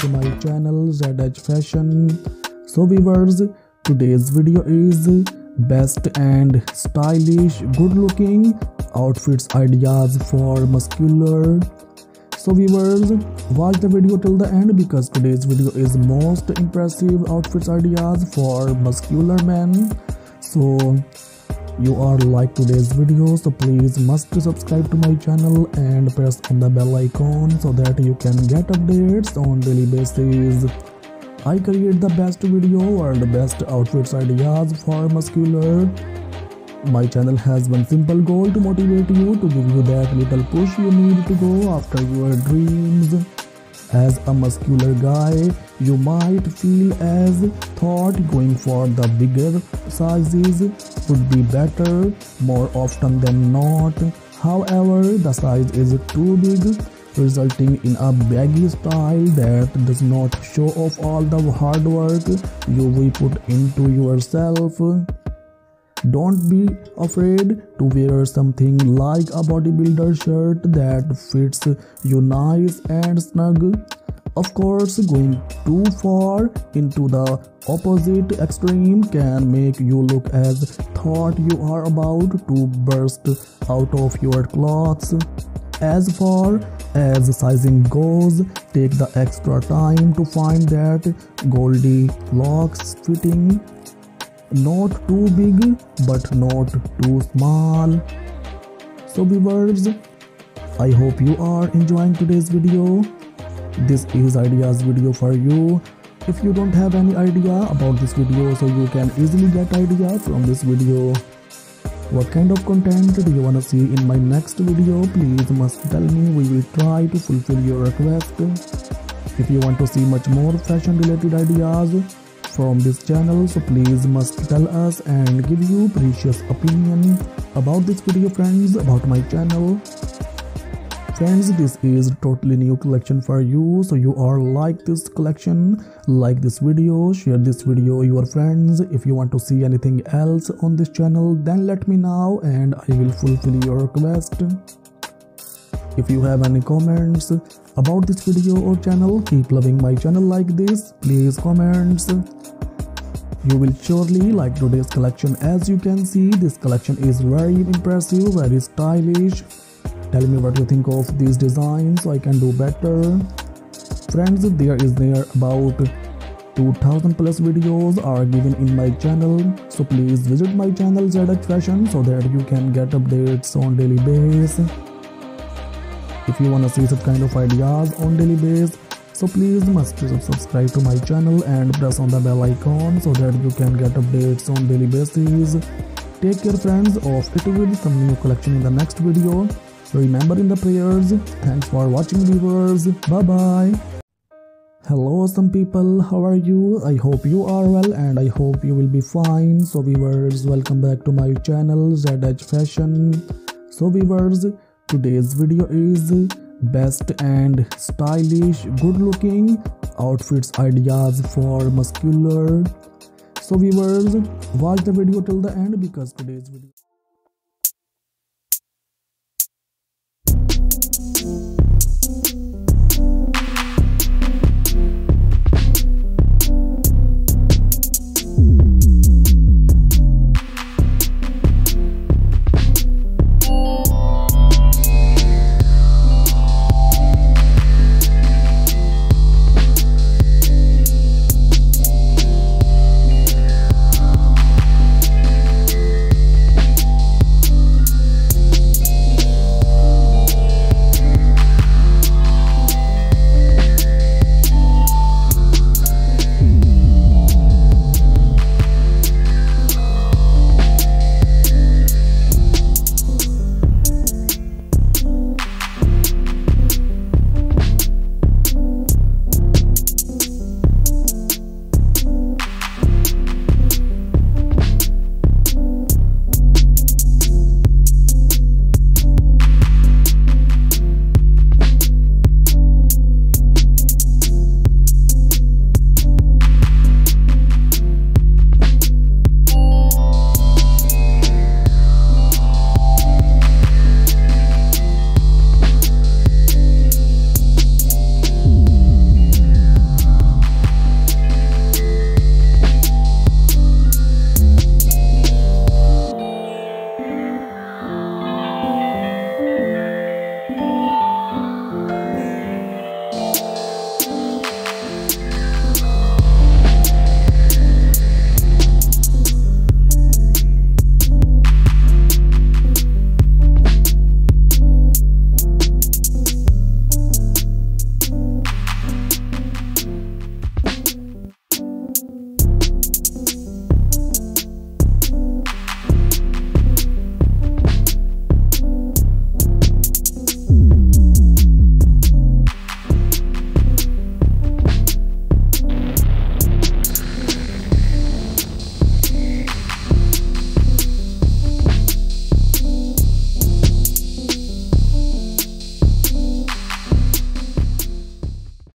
to my channel ZH Fashion. So viewers, today's video is best and stylish good looking outfits ideas for muscular. So viewers, watch the video till the end because today's video is most impressive outfits ideas for muscular men. So you are like today's video, so please must subscribe to my channel and press on the bell icon so that you can get updates on daily basis. I create the best video and the best outfits ideas for muscular. My channel has one simple goal to motivate you, to give you that little push you need to go after your dreams. As a muscular guy, you might feel as thought going for the bigger sizes would be better more often than not. However, the size is too big, resulting in a baggy style that does not show off all the hard work you will put into yourself. Don't be afraid to wear something like a bodybuilder shirt that fits you nice and snug. Of course, going too far into the opposite extreme can make you look as thought you are about to burst out of your clothes. As far as sizing goes, take the extra time to find that Goldilocks fitting. Not too big but not too small. So viewers, I hope you are enjoying today's video. This is ideas video for you. If you don't have any idea about this video, so you can easily get idea from this video. What kind of content do you wanna see in my next video? Please must tell me, we will try to fulfill your request. If you want to see much more fashion related ideas from this channel, so please must tell us and give you precious opinion about this video, friends, about my channel. Friends, this is totally new collection for you, so you are like this collection, like this video, share this video your friends. If you want to see anything else on this channel, then let me know and I will fulfill your request. If you have any comments about this video or channel, keep loving my channel like this, please comments. You will surely like today's collection. As you can see, this collection is very impressive, very stylish. Tell me what you think of these designs so I can do better. Friends, there about 2000 plus videos are given in my channel, so please visit my channel ZH Fashion so that you can get updates on daily basis. If you wanna see such kind of ideas on daily basis, so please must subscribe to my channel and press on the bell icon so that you can get updates on daily basis. Take care friends, off it with some new collection in the next video. Remember in the prayers. Thanks for watching viewers. Bye bye. Hello some people, how are you? I hope you are well and I hope you will be fine. So viewers, welcome back to my channel ZH Fashion. So viewers, today's video is best and stylish good looking outfits ideas for muscular. So viewers, watch the video till the end because today's video